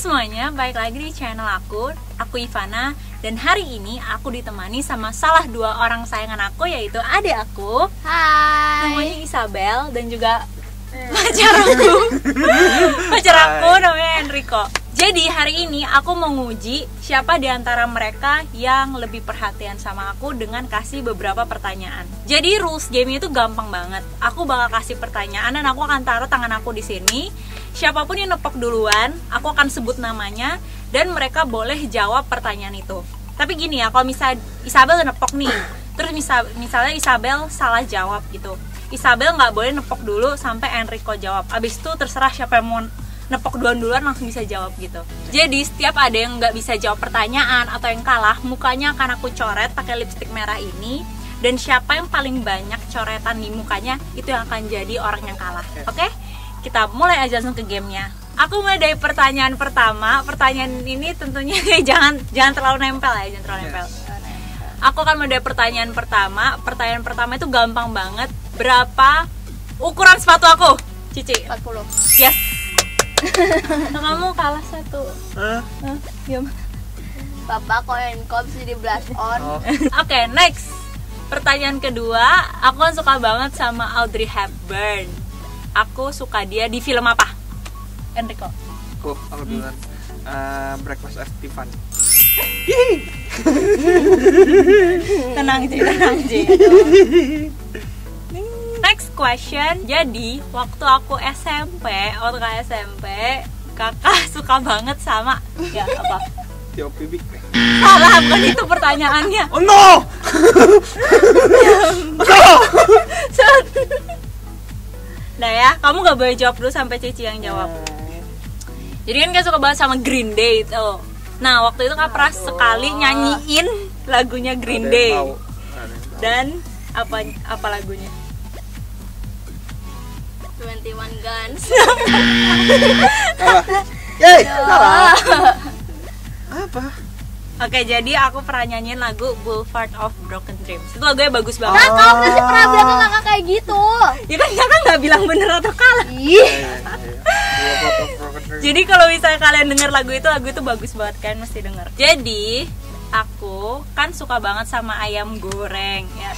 semuanya, balik lagi di channel aku Ivana. Dan hari ini aku ditemani sama salah dua orang sayangan aku, yaitu adik aku, hai, namanya Isabel, dan juga pacar aku namanya Enrico. Jadi hari ini aku mau nguji siapa di antara mereka yang lebih perhatian sama aku dengan kasih beberapa pertanyaan. Jadi rules game itu gampang banget. Aku bakal kasih pertanyaan dan aku akan taruh tangan aku di sini. Siapapun yang nepok duluan, aku akan sebut namanya dan mereka boleh jawab pertanyaan itu. Tapi gini ya, kalau misalnya Isabel nepok nih, terus misalnya Isabel salah jawab gitu, Isabel nggak boleh nepok dulu sampai Enrico jawab. Abis itu terserah siapa yang mau nepok duluan langsung bisa jawab gitu. Jadi setiap ada yang nggak bisa jawab pertanyaan atau yang kalah, mukanya akan aku coret pakai lipstik merah ini, dan siapa yang paling banyak coretan di mukanya itu yang akan jadi orang yang kalah. Oke? Kita mulai aja langsung ke gamenya. Aku mulai dari pertanyaan pertama. Pertanyaan ini tentunya jangan terlalu nempel ya, jangan terlalu nempel. Aku akan mulai dari pertanyaan pertama. Pertanyaan pertama itu gampang banget. Berapa ukuran sepatu aku? Cici 40. Yes. Kamu kalah satu. Bapak koin-koin jadi blush on. Oke, next. Pertanyaan kedua, aku kan suka banget sama Audrey Hepburn. Aku suka dia di film apa? Enrico. Aku bilang Breakfast at Tiffany. Tenang Ji. Next question. Jadi waktu aku SMP, kakak suka banget sama ya apa? Tio Pibik. Salah, bukan itu pertanyaannya. Oh no. No. Nah ya, kamu gak boleh jawab dulu sampai Cici yang jawab. Jadi kan suka banget sama Green Day itu. Nah waktu itu kak pernah sekali nyanyiin lagunya Green Day. Dan apa lagunya? 21 Guns. Apa? Oke, jadi aku pernah nyanyiin lagu Boulevard of Broken Dreams. Itu lagunya bagus banget. Nah, kamu pasti pernah bilang kakak kayak gitu. Ya kan kakak nggak bilang bener atau kalah. Jadi kalau misalnya kalian denger lagu itu bagus banget kan, mesti denger. Jadi aku kan suka banget sama ayam goreng ya.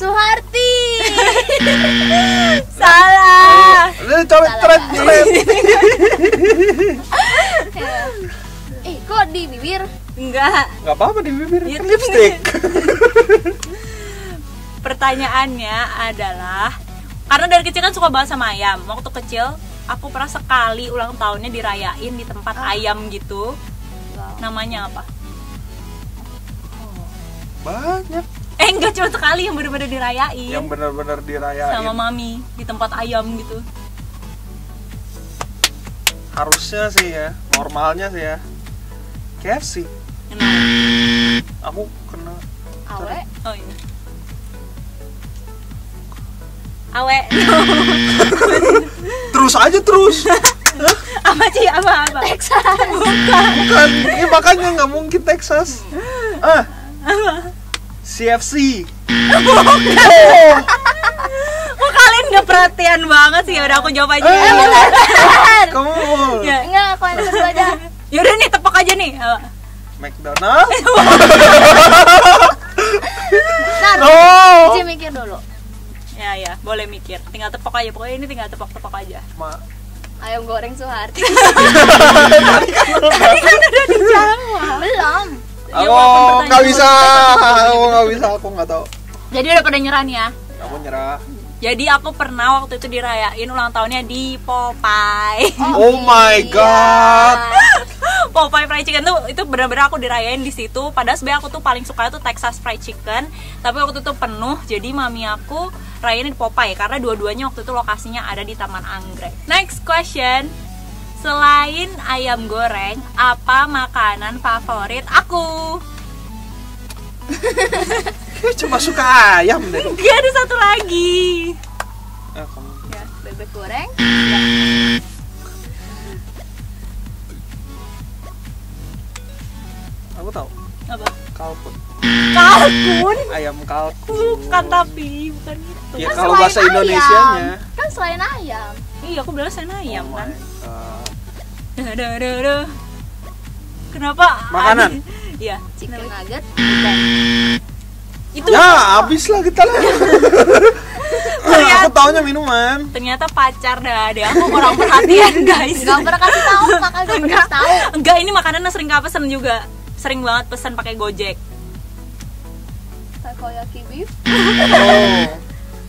Suharti. Salah. Salah. Kok di bibir? Enggak apa-apa di bibir. Ya, lipstick. Pertanyaannya adalah, karena dari kecil kan suka banget sama ayam. Waktu kecil aku pernah sekali ulang tahunnya dirayain di tempat ayam gitu. Wow. Namanya apa? Banyak. Enggak cuma sekali yang benar-benar dirayain. Yang benar-benar dirayain. Sama mami di tempat ayam gitu. Harusnya sih ya, normalnya sih ya. KFC. Aku kena. Awe. Oh ini. Awe. terus aja. Apa sih apa? Texas. Bukan. Ya, makanya nggak mungkin Texas. CFC. Kok kalian gak perhatian banget sih? Udah aku jawab aja. Kamu enggak, aku yang sebut aja. Yaudah nih, tepok aja nih. McDonald. Cici mikir dulu. Ya, boleh mikir. Tinggal tepok aja, pokoknya ini tinggal tepok-tepok aja. Ayam goreng Suharti. Tadi kan udah dijawab. Belum. Aku nggak tahu. Jadi udah pada nyerah nih ya? Aku nyerah. Jadi aku pernah waktu itu dirayain ulang tahunnya di Popeye. Oh my god. Popeye fried chicken tuh itu benar-benar aku dirayain di situ. Padahal sebenarnya aku tuh paling suka tuh Texas fried chicken. Tapi waktu itu penuh, jadi mami aku rayain di Popeye karena dua-duanya waktu itu lokasinya ada di Taman Anggrek. Next question. Selain ayam goreng, apa makanan favorit aku? Cuma suka ayam deh. Gak ada satu lagi. Ya, bebek goreng. Ya. Aku tahu. Apa? Kalkun. Kalkun? Ayam kalkun. Bukan, tapi bukan itu. Ya, kan kalau bahasa Indonesianya. Kan selain ayam. Iya, aku bilang sana ayam kan. Kenapa? Makanan. Iya, chicken nugget. Itu ya, habislah kita lah. Aku taunya minuman. Ternyata pacar dah adek aku kurang perhatian, guys. Enggak pernah kasih tahu, bakal enggak tahu. Enggak, ini makanannya sering enggak pesen juga. Sering banget pesan pakai Gojek. Takoyaki beef. Oh.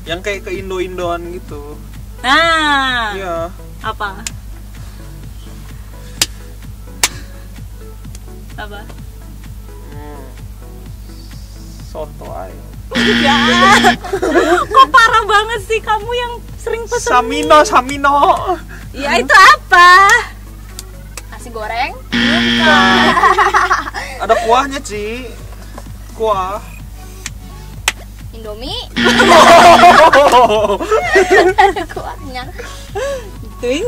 Yang kayak ke Indo-Indoan gitu. Nah. Iya. Apa? Apa? Soto ayam. Ya. Kok parah banget sih kamu yang sering pesen. Samino. Ya itu apa? Nasi goreng? Bukan. Ada kuahnya, Ci. Kuah. Indomie. Ada kuahnya. Ting.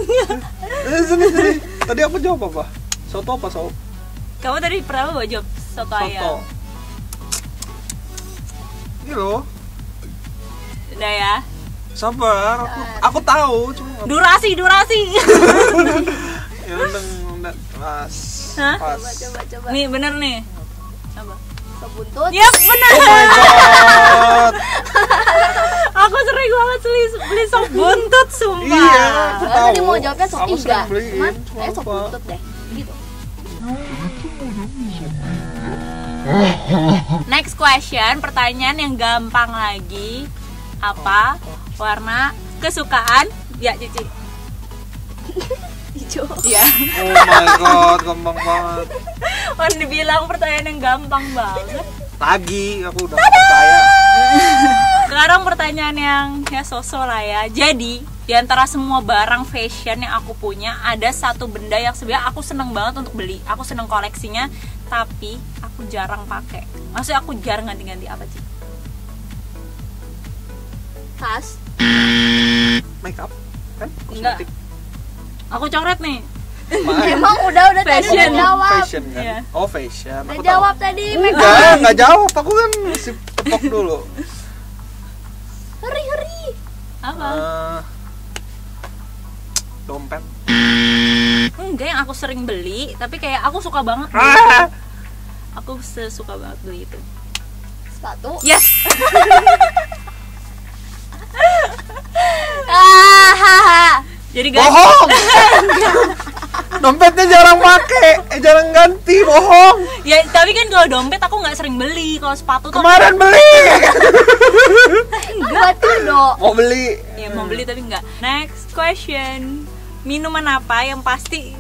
Sini. Tadi aku jawab apa? Soto apa, Sob? Kamu tadi pernah jawab soto ayam. Ini loh. Udah ya. Sabar. Aku tahu cuma durasi. Ya udah pas. Hah? Coba. Nih bener nih. Coba. Sebuntut. Ya bener. Oh my god. Aku sering banget beli sop buntut sumpah. Iya. Tadi mau jawabnya sop iga. Cuman saya sop buntut deh. Gitu. Next question, pertanyaan yang gampang lagi. Apa warna kesukaan? Ya, Cici. Hijau. Ya. Oh my god, gampang banget. Orang dibilang pertanyaan yang gampang banget. Lagi, aku udah percaya. Sekarang pertanyaan yang ya sosok lah ya. Jadi, di antara semua barang fashion yang aku punya, ada satu benda yang sebenarnya aku seneng banget untuk beli. Aku seneng koleksinya, tapi aku jarang pakai. Maksudnya aku jarang ganti-ganti apa sih? Tas, makeup, kan? Kosmetik. Aku coret nih. Emang udah fashion. Tadi jawab. Fashion kan? Yeah. Oh fashion. Udah jawab tadi. Enggak jawab. Aku kan masih tepok dulu. Heri. Apa? Dompet. Enggak, yang aku sering beli, tapi kayak aku suka banget. Aku suka banget beli itu. Sepatu. Yes. Jadi bohong. Dompetnya jarang pakai, jarang ganti, bohong. Ya, tapi kan kalau dompet aku nggak sering beli, kalau sepatu tuh kemarin beli. Enggak tuh, dok. Mau beli. Ya, mau beli tapi enggak. Next question. Minuman apa yang pasti?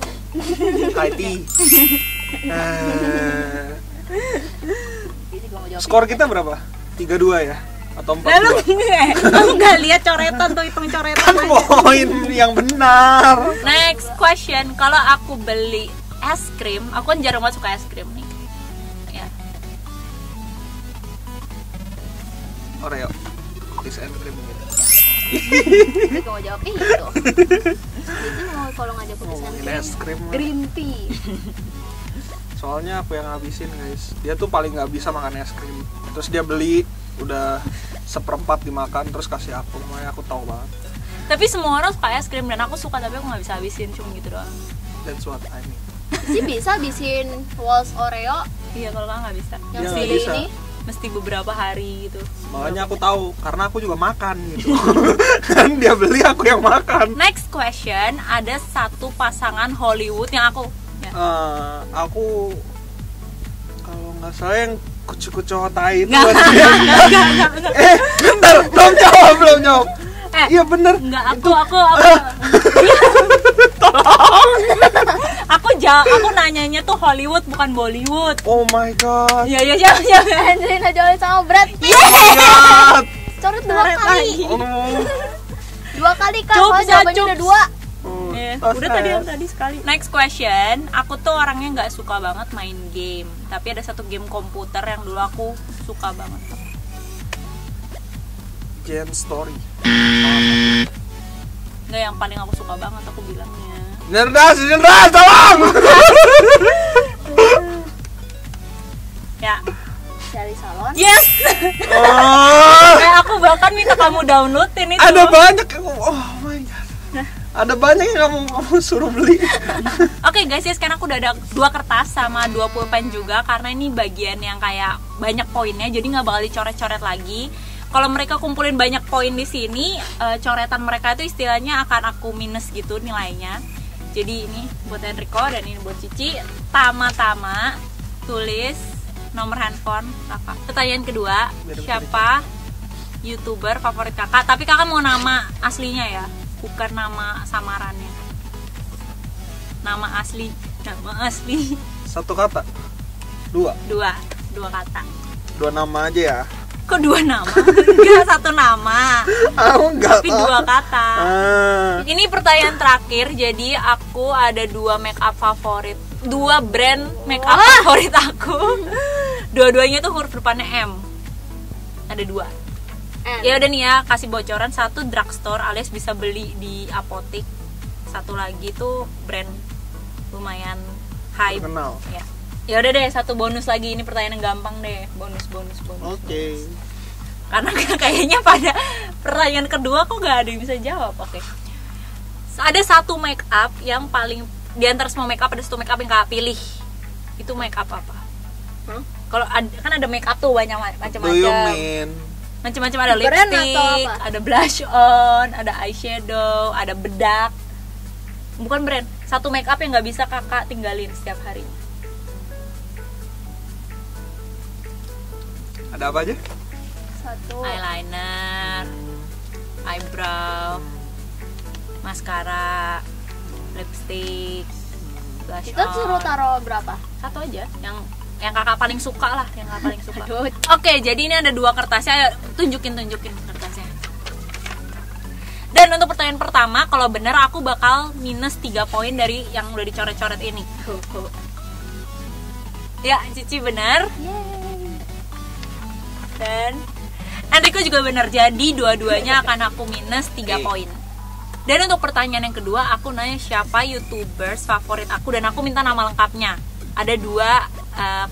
Kopi. Skor kita berapa? 3-2 ya? Atau 4-2? Lalu aku nggak lihat coretan tuh, hitung coretan kan aja. Poin yang benar. Next question. Kalau aku beli es krim, aku kan jarang banget suka es krim nih. Ya. Oreo. Is es krim gitu. Enggak mau jawab itu. Itu mau kalau ngajak es krim. Green tea. Soalnya aku yang ngabisin, guys. Dia tuh paling nggak bisa makan es krim. Terus dia beli udah 1/4 dimakan terus kasih aku. Makanya aku tahu banget. Tapi semua orang suka es krim dan aku suka, tapi aku nggak bisa habisin, cuma gitu doang. That's what I mean. Sih bisa habisin walls Oreo. Iya, kalau nggak bisa. Yang si ini mesti beberapa hari gitu. Makanya aku tahu karena aku juga makan gitu. Kan dia beli, aku yang makan. Next question, ada satu pasangan Hollywood yang aku aku kalau nggak salah yang kucu-kucu tai itu. Bentar, belum jawab. Iya bener. Enggak, aku tolong. Aku nanyanya tuh Hollywood bukan Bollywood. Oh my god. Ya. Angelina Jolie sama Brad Pitt. Yeah. Coret 2 kali. Oh. 2 kali kan. Jawabannya udah 2. Yeah. Udah tadi sekali. Next question. Aku tuh orangnya nggak suka banget main game. Tapi ada satu game komputer yang dulu aku suka banget. Gen Story. Nggak, yang paling aku suka banget aku bilangnya. Nerdas, tolong. Ya. Cari salon. Yes. Aku bahkan minta kamu downloadin itu. Ada banyak. Oh my god. Nah. Ada banyak yang kamu suruh beli. Oke, guys, ya sekarang aku udah ada 2 kertas sama 2 pulpen juga. Karena ini bagian yang kayak banyak poinnya, jadi nggak bakal dicoret-coret lagi. Kalau mereka kumpulin banyak poin di sini, coretan mereka itu istilahnya akan aku minus gitu nilainya. Jadi ini buat Enrico dan ini buat Cici. Tama-tama tulis nomor handphone kakak. Pertanyaan kedua, siapa YouTuber favorit kakak? Tapi kakak mau nama aslinya ya, bukan nama samarannya. Nama asli, nama asli. Satu kata? Dua kata. 2 nama aja ya? Kok 2 nama? Enggak, 1 nama. Enggak, tapi 2 kata. Ini pertanyaan terakhir. Jadi aku ada 2 makeup favorit, 2 brand makeup favorit aku. Dua-duanya tuh huruf depannya M. Ada 2. Ya udah nih ya, kasih bocoran. 1 drugstore alias bisa beli di apotik. 1 lagi tuh brand lumayan hype. Terkenal. Ya. Ya udah deh, 1 bonus lagi. Ini pertanyaan yang gampang deh, bonus. Oke. Karena kayaknya pada pertanyaan kedua kok nggak ada yang bisa jawab. Oke. Ada 1 make up yang paling di antara semua make up, ada 1 make up yang kakak pilih. Itu make up apa? Kalau kan ada make up tuh banyak macam-macam, ada lipstick, ada blush on, ada eyeshadow, ada bedak. Bukan brand. 1 make up yang nggak bisa kakak tinggalin setiap hari. Ada apa aja? 1 eyeliner, eyebrow, maskara, lipstick, blush on. Itu suruh taruh berapa? 1 aja, yang kakak paling suka lah, yang kakak paling suka. Oke, jadi ini ada 2 kertasnya, tunjukin kertasnya. Dan untuk pertanyaan pertama, kalau benar aku bakal minus 3 poin dari yang udah dicoret-coret ini. Ya, Cici benar. Dan Enrico juga benar, jadi dua-duanya akan aku minus 3 poin. Dan untuk pertanyaan yang kedua, aku nanya siapa YouTubers favorit aku dan aku minta nama lengkapnya. Ada 2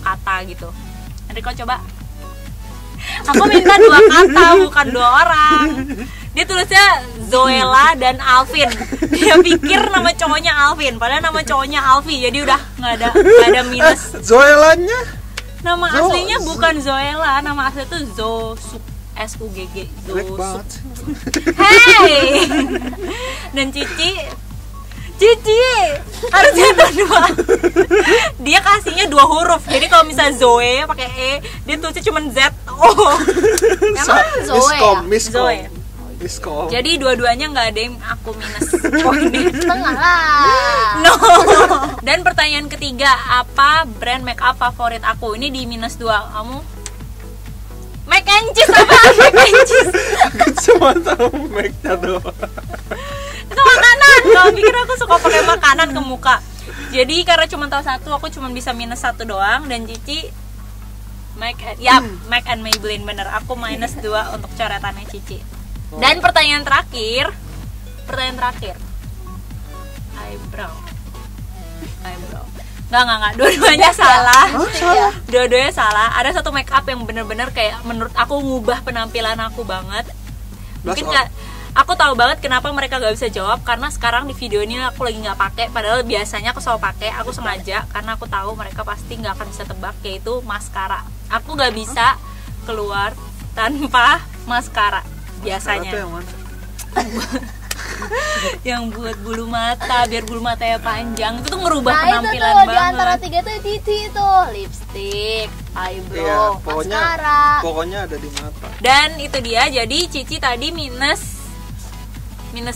kata gitu. Enrico coba. Aku minta 2 kata, bukan 2 orang. Dia tulisnya Zoella dan Alfie. Dia pikir nama cowoknya Alvin, padahal nama cowoknya Alfie. Jadi udah nggak ada minus. Zoellanya? Nama aslinya bukan Zoella, nama asli itu SUGG. Hey. Dan Cici harusnya itu 2. Dia kasihnya 2 huruf. Jadi kalau misalnya Zoe pakai E, dia tulisnya cuma Z. Emang Zoe. Jadi dua-duanya nggak ada yang aku minus poinnya. Tengah lah. No. Dan pertanyaan ketiga, apa brand make up favorit aku? Ini di minus 2. Kamu? Make and cheese apa? Make and cheese. Aku cuma tahu make-nya doang. Itu makanan. Kamu pikir aku suka pakai makanan ke muka? Jadi karena cuma tahu 1, aku cuma bisa minus 1 doang. Dan Cici make and Maybelline bener. Aku minus 2 untuk coretannya Cici. Dan pertanyaan terakhir, eyebrow, nggak, dua-duanya salah, dua-duanya salah. Ada 1 make up yang bener-bener kayak menurut aku ngubah penampilan aku banget. Mungkin nggak, aku tahu banget kenapa mereka nggak bisa jawab karena sekarang di video ini aku lagi nggak pakai. Padahal biasanya aku selalu pakai, aku sengaja karena aku tahu mereka pasti nggak akan bisa tebak, yaitu maskara. Aku nggak bisa keluar tanpa maskara. Biasanya yang buat bulu mata biar bulu matanya panjang itu tuh ngerubah penampilan itu tuh, banget. Di antara 3 tuh Cici tuh lipstick, eyebrow, mascara. Pokoknya ada di mata. Dan itu dia, jadi Cici tadi minus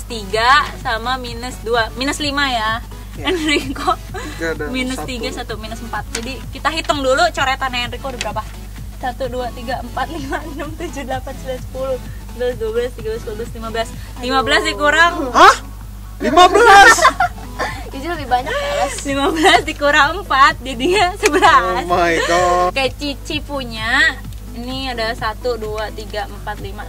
3 sama minus 2, minus 5 ya. Enrico minus 3, 1, minus 4. Jadi kita hitung dulu coretannya Enrico udah berapa? 1, 2, 3, 4, 5, 6, 7, 8, 9, 10, 11, 12, 13, 14, 15 dikurang. Hah? 15? Jadi lebih banyak ya. 15 dikurang 4 jadinya 11. Oh my god. Oke, Cici punya ini ada 1, 2, 3, 4, 5,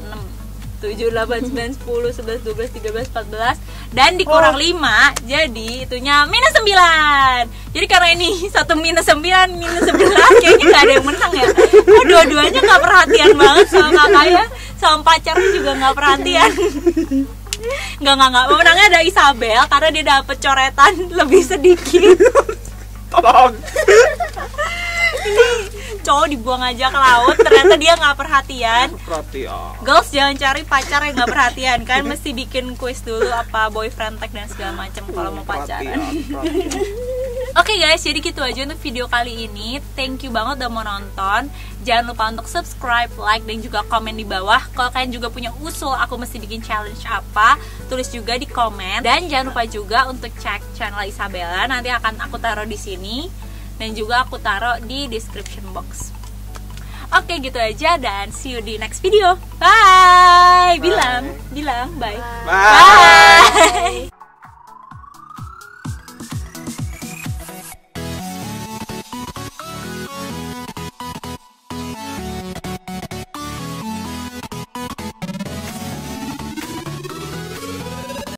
6, 7, 8, 9, 10, 11, 12, 13, 14. Dan dikurang 5, jadi itunya minus 9. Jadi karena ini 1 minus 9, minus 11, kayaknya nggak ada yang menang ya. Kok dua-duanya nggak perhatian banget sama kakaknya, sama pacarnya juga nggak perhatian. Enggak. Pemenangnya ada Isabel karena dia dapet coretan lebih sedikit. Tolong. Ini cowok dibuang aja ke laut, ternyata dia nggak perhatian. Girls jangan cari pacar yang nggak perhatian, kan mesti bikin kuis dulu apa boyfriend tag dan segala macam kalau mau pacaran. Oke, guys, jadi gitu aja untuk video kali ini. Thank you banget udah mau nonton. Jangan lupa untuk subscribe, like, dan juga komen di bawah. Kalau kalian juga punya usul aku mesti bikin challenge apa, tulis juga di komen. Dan jangan lupa juga untuk cek channel Isabella, nanti akan aku taruh di sini dan juga aku taruh di description box. Oke, gitu aja dan see you di next video. Bye. Bilang, bye. Bye.